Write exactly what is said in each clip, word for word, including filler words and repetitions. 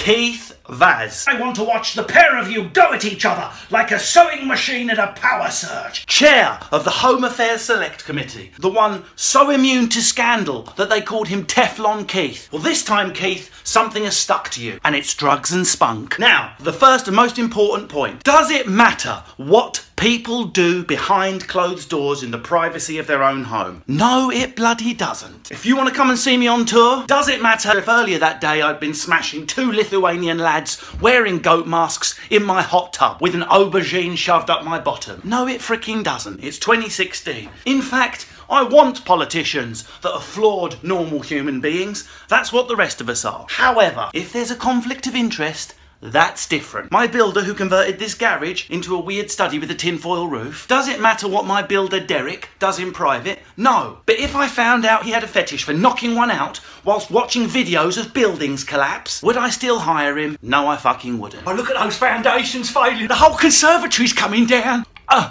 Keith Vaz. I want to watch the pair of you go at each other like a sewing machine in a power surge. Chair of the Home Affairs Select Committee, the one so immune to scandal that they called him Teflon Keith. Well, this time, Keith, something has stuck to you, and it's drugs and spunk. Now, the first and most important point. Does it matter what people do behind closed doors in the privacy of their own home? No, it bloody doesn't. If you want to come and see me on tour, does it matter if earlier that day I'd been smashing two Lithuanian lads wearing goat masks in my hot tub with an aubergine shoved up my bottom? No, it freaking doesn't. It's twenty sixteen. In fact, I want politicians that are flawed, normal human beings. That's what the rest of us are. However, if there's a conflict of interest, that's different. My builder who converted this garage into a weird study with a tinfoil roof, does it matter what my builder Derek does in private? No. But if I found out he had a fetish for knocking one out whilst watching videos of buildings collapse, would I still hire him? No, I fucking wouldn't. Oh, look at those foundations failing. The whole conservatory's coming down. Uh,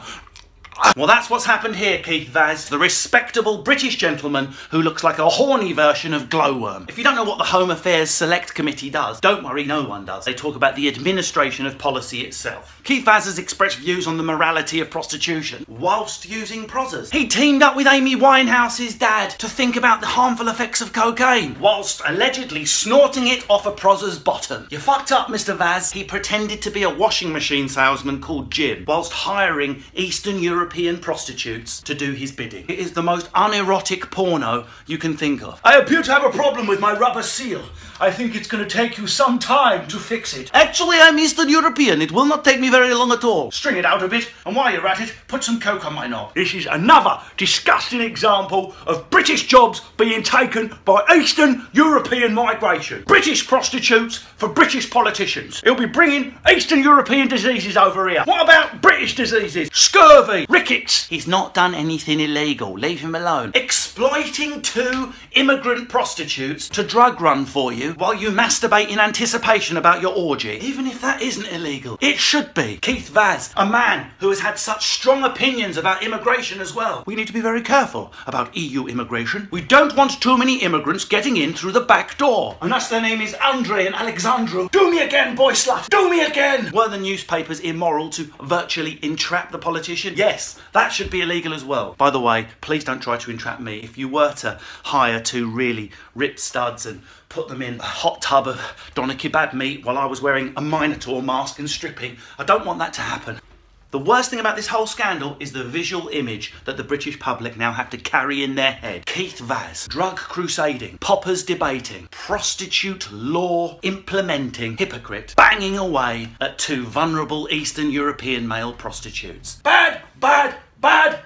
Well, that's what's happened here, Keith Vaz, the respectable British gentleman who looks like a horny version of Glowworm. If you don't know what the Home Affairs Select Committee does, don't worry, no one does. They talk about the administration of policy itself. Keith Vaz has expressed views on the morality of prostitution whilst using prosas. He teamed up with Amy Winehouse's dad to think about the harmful effects of cocaine whilst allegedly snorting it off a prosa's bottom. You fucked up, Mister Vaz. He pretended to be a washing machine salesman called Jim whilst hiring Eastern European European prostitutes to do his bidding. It is the most unerotic porno you can think of. I appear to have a problem with my rubber seal. I think it's going to take you some time to fix it. Actually, I'm Eastern European. It will not take me very long at all. String it out a bit, and while you're at it, put some coke on my knob. This is another disgusting example of British jobs being taken by Eastern European migration. British prostitutes for British politicians. It'll be bringing Eastern European diseases over here. What about British diseases? Scurvy. Rickets! He's not done anything illegal. Leave him alone. Exploiting two immigrant prostitutes to drug run for you while you masturbate in anticipation about your orgy. Even if that isn't illegal, it should be. Keith Vaz, a man who has had such strong opinions about immigration as well. We need to be very careful about E U immigration. We don't want too many immigrants getting in through the back door. Unless their name is Andre and Alexandru. Do me again, boy slut! Do me again! Were the newspapers immoral to virtually entrap the politician? Yes. That should be illegal as well. By the way, please don't try to entrap me. If you were to hire two really ripped studs and put them in a hot tub of doner kebab meat while I was wearing a Minotaur mask and stripping, I don't want that to happen. The worst thing about this whole scandal is the visual image that the British public now have to carry in their head. Keith Vaz, drug crusading, poppers debating, prostitute law implementing hypocrite, banging away at two vulnerable Eastern European male prostitutes. Bad, bad, bad,